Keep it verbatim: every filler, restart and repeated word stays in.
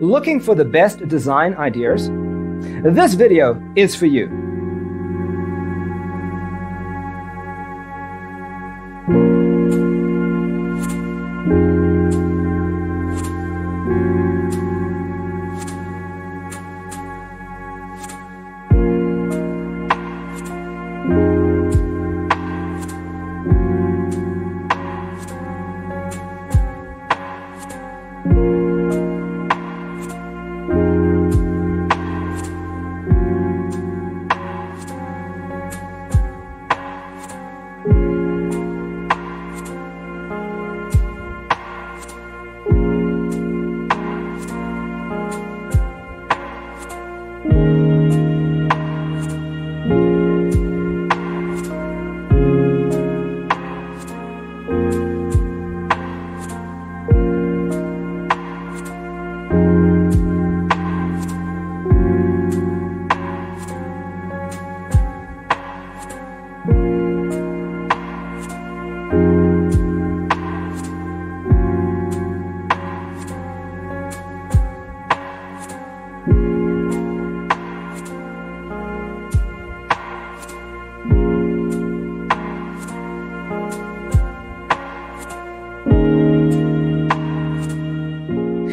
looking for the best design ideas, this video is for you.